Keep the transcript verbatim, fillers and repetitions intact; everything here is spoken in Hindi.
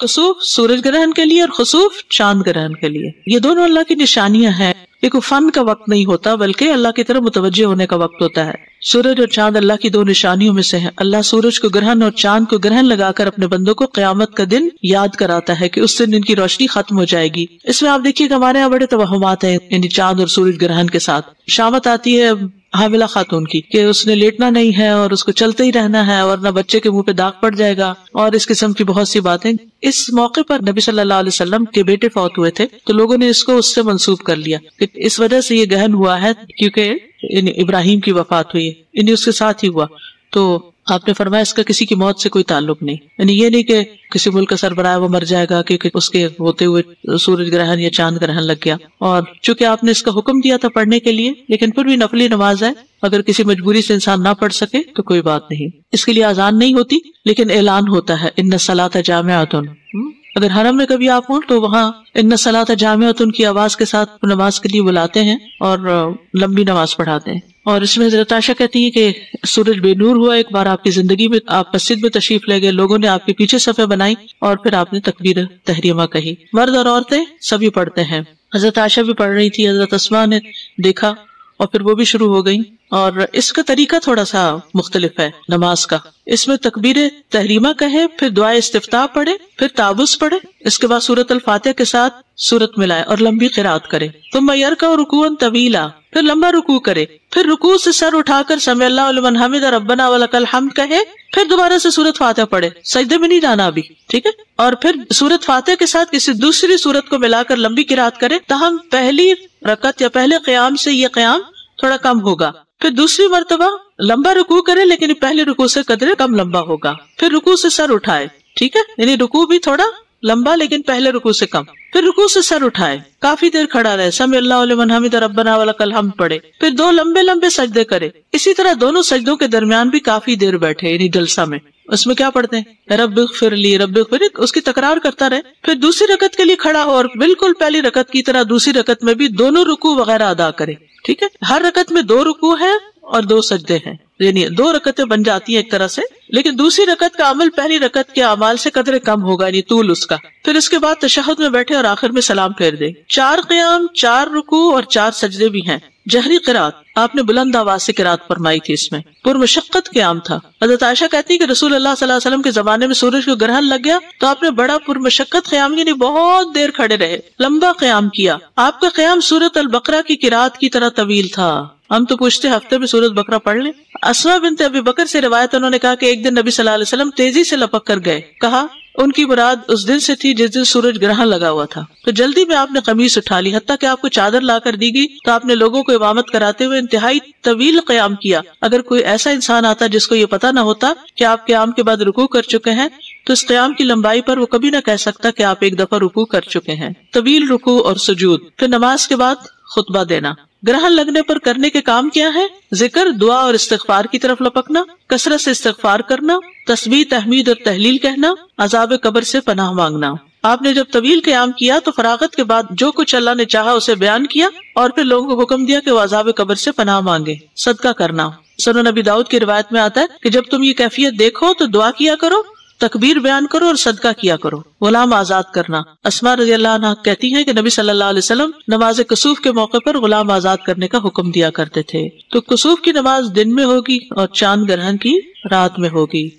कुसूफ सूरज ग्रहण के लिए और खुसूफ चांद ग्रहण के लिए। ये दोनों अल्लाह की निशानियां हैं। ये कोई फन का वक्त नहीं होता बल्कि अल्लाह की तरफ मुतवज्जे होने का वक्त होता है। सूरज और चांद अल्लाह की दो निशानियों में से हैं। अल्लाह सूरज को ग्रहण और चांद को ग्रहण लगाकर अपने बंदों को क़यामत का दिन याद कराता है कि उस दिन इनकी रोशनी खत्म हो जाएगी। इसमें आप देखिए हमारे यहाँ बड़े तवहमात हैं यानी चांद और सूरज ग्रहण के साथ। शामत आती है हामिला खातून की कि उसने लेटना नहीं है और उसको चलते ही रहना है वरना बच्चे के मुंह पे दाग पड़ जाएगा और इस किस्म की बहुत सी बातें। इस मौके पर नबी सल्लल्लाहु अलैहि वसल्लम के बेटे फौत हुए थे तो लोगों ने इसको उससे मंसूब कर लिया कि इस वजह से ये गहन हुआ है क्योंकि इब्राहिम की वफात हुई यानी उसके साथ ही हुआ। तो आपने फरमाया इसका किसी की मौत से कोई ताल्लुक नहीं, यानी ये नहीं कि किसी मुल्क का सरबराह वो मर जाएगा क्योंकि उसके होते हुए सूरज ग्रहण या चांद ग्रहण लग गया। और चूंकि आपने इसका हुक्म दिया था पढ़ने के लिए लेकिन फिर भी नफली नमाज है, अगर किसी मजबूरी से इंसान ना पढ़ सके तो कोई बात नहीं। इसके लिए आजान नहीं होती लेकिन ऐलान होता है इन्ना सलाता जामिअतुन। अगर हरम में कभी आप हो तो वहाँ इन्ना सलाता जामिअतुन की आवाज के साथ नमाज के लिए बुलाते हैं और लंबी नमाज पढ़ाते हैं। और इसमें हज़रत आयशा कहती है कि सूरज बेनूर हुआ एक बार आपकी जिंदगी में, आप मस्जिद में तशरीफ ले गए, लोगों ने आपके पीछे सफ़े बनाई और फिर आपने तकबीर तहरीमा कही। मर्द और औरतें सभी पढ़ते हैं। हज़रत आयशा भी पढ़ रही थी, हज़रत अस्मा ने देखा और फिर वो भी शुरू हो गई। और इसका तरीका थोड़ा सा मुख्तलिफ है नमाज का। इसमें तकबीर तहरीमा कहे, फिर दुआ इस्तिफ्ताह पढ़े, फिर तावुज़ पढ़े, इसके बाद सूरत अल फातिहा के साथ सूरत मिलाए और लंबी क़िराअत करे। तुम यरका और रुकूअन तवीला, फिर लंबा रुकू करे, फिर रुकू से सर उठाकर समी अल्लाहु लिमन हमिद रब्बना व लकल हम्द कहे, फिर दोबारा से सूरत फातिहा पढ़े, सजदे में नहीं जाना अभी, ठीक है। और फिर सूरत फातिहा के साथ किसी दूसरी सूरत को मिलाकर लंबी क़िराअत करे। ताहम पहली रकत या पहले क़याम से ये क़याम थोड़ा कम होगा। फिर दूसरी मरतबा लंबा रुकू करे लेकिन पहले रुकू से कदरे कम लंबा होगा। फिर रुकू से सर उठाए, ठीक है, यानी रुकू भी थोड़ा लंबा लेकिन पहले रुकू से कम। फिर रुकू से सर उठाए, काफी देर खड़ा रहे, समी अल्लाहु लिमन हमिद रब्बना व लकल हम्द पढ़े, फिर दो लंबे लंबे सजदे करे। इसी तरह दोनों सजदों के दरमियान भी काफी देर बैठे यानी जलसा में। उसमें क्या पढ़ते हैं रब्बिगफिरली रब्बिगफिरली, उसकी तकरार करता रहे। फिर दूसरी रकत के लिए खड़ा हो और बिल्कुल पहली रकत की तरह दूसरी रकत में भी दोनों रुकू वगैरह अदा करे, ठीक है। हर रकत में दो रुकू है और दो सजदे हैं, यानी दो रकतें बन जाती हैं एक तरह से। लेकिन दूसरी रकत का अमल पहली रकत के अमाल से कदरे कम होगा यानी तूल उसका। फिर इसके बाद तशहद में बैठे और आखिर में सलाम फेर दे। चार क़याम, चार रुकू और चार सजदे भी हैं। जहरी क़िरात, आपने बुलंद आवाज से क़िरात फरमाई थी, इसमें पुरमशक्कत क़याम था। हज़रत आयशा कहती है कि रसूल अल्लाह सल्लल्लाहु अलैहि वसल्लम के जमाने में सूरज को ग्रहण लग गया तो आपने बड़ा पुरमशक्कत क़याम यानी बहुत देर खड़े रहे, लंबा क़याम किया। आपका क़याम सूरत अल बकरा की क़िरात की तरह तवील था। हम तो पूछते हफ्ते में सूरत बकरा पढ़ लें। अस्मा बिन्त अबी बकर से रिवायत, उन्होंने कहा कि एक दिन नबी सल्लल्लाहु अलैहि वसल्लम तेजी से लपक कर गए। कहा उनकी मुराद उस दिन से थी जिस दिन सूरज ग्रहण लगा हुआ था। तो जल्दी में आपने कमीज उठा ली, हत्ता कि आपको चादर ला कर दी गई तो आपने लोगों को इमामत कराते हुए इंतहाई तवील क़याम किया। अगर कोई ऐसा इंसान आता जिसको ये पता न होता कि आप क़याम के बाद रुकू कर चुके हैं तो इस क़याम की लंबाई पर वो कभी न कह सकता कि आप एक दफा रुकू कर चुके हैं। तवील रुकू और सुजूद, फिर नमाज के बाद खुतबा देना। ग्रहण लगने पर करने के काम क्या है? जिक्र, दुआ और इस्तिग़फ़ार की तरफ लपकना, कसरत से इस्तिग़फ़ार करना, तस्बीह, तहमीद और तहलील कहना, अज़ाब कब्र से पनाह मांगना। आपने जब तवील क़याम किया तो फरागत के बाद जो कुछ अल्लाह ने चाहा उसे बयान किया और फिर लोगों को हुक्म दिया कि वो अज़ाब कब्र से पनाह मांगे। सदका करना, सुनन अबी दाऊद की रिवायत में आता है कि जब तुम ये कैफियत देखो तो दुआ किया करो, तकबीर बयान करो और सदका किया करो। गुलाम आजाद करना, अस्मा रज़ियल्लाहु अन्हा कहती हैं कि नबी सल्लल्लाहु अलैहि वसल्लम नमाज कुसूफ के मौके पर गुलाम आजाद करने का हुक्म दिया करते थे। तो कुसूफ की नमाज दिन में होगी और चांद ग्रहण की रात में होगी।